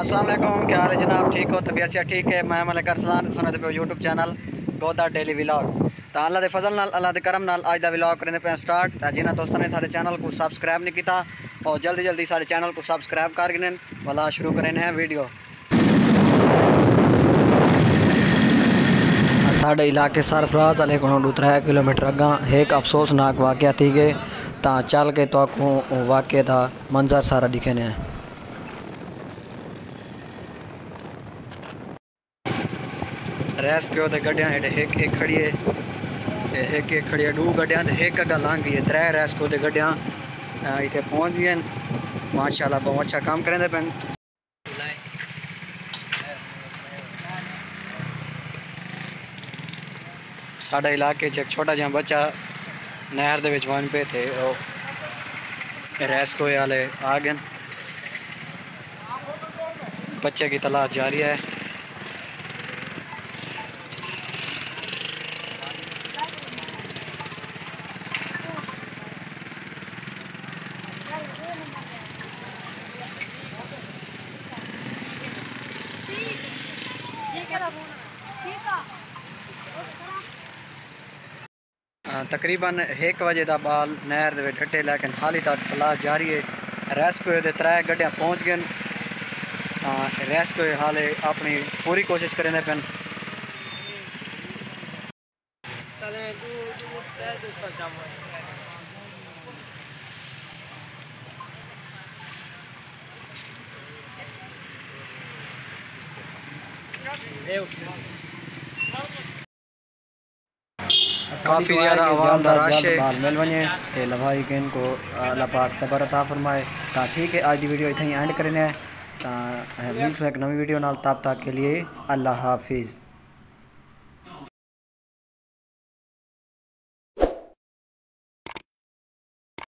अस्सलाम वालेकुम, क्या हाल है जनाब? ठीक हो? तबीयत से ठीक है? मैं मलिक अरसलान, सुनते पे यूट्यूब चैनल गोदा डेली व्लॉग। तो अल्लाह के फजल नाल, अल्लाह के करम नाल अज का व्लॉग करने पे स्टार्ट। तो जिन्होंने दोस्तों ने सारे चैनल को सब्सक्राइब नहीं किया और जल्दी जल्दी सारे चैनल को सब्सक्राइब कर गिन भला शुरू करें वीडियो। साढ़े इलाके सरफराज अले को 3 किलोमीटर अगा एक अफसोसनाक वाक़ थी गए। ता चल के तो वाक़ का मंजर सारा दिखे ने। रेस्क्यू के गड्डिया हेठ एक खड़ी है, एक खड़ी है, 2 गड्डिया एक अगर लंघ गई है। 3 रेस्क्यू के गड्डिया इतने पहुँच गए। माशाल्लाह बहुत अच्छा काम करें पे। साढ़े इलाके एक छोटा जहा बच्चा नहर दे विच वन पे थे और रेस्क्यू वाले आ गए। बच्चे की तलाश जारी है। तकरीबन 1 बजे का बाल नहर दे डटे, लेकिन हाली तक तलाश जारी है। रेस्क्यू के 3 गड्डिया पहुँच गए। रेस्क्यू हाले अपनी पूरी कोशिश करें पे। काफ़ी ज़्यादा आवाम का रश है। मिल वे तो लवाई किन को अल्लाह पाक सबर अता फरमाए। तो ठीक है, आज की वीडियो इतना ही एंड करने। तो मिलूँ एक नवी वीडियो नाल, तब तक के लिए अल्लाह हाफिज़।